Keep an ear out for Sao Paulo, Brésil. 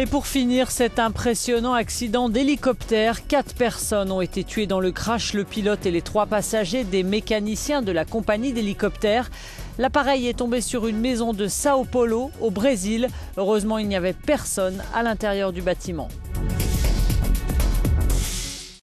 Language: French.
Et pour finir, cet impressionnant accident d'hélicoptère. 4 personnes ont été tuées dans le crash, le pilote et les 3 passagers des mécaniciens de la compagnie d'hélicoptères. L'appareil est tombé sur une maison de Sao Paulo, au Brésil. Heureusement, il n'y avait personne à l'intérieur du bâtiment.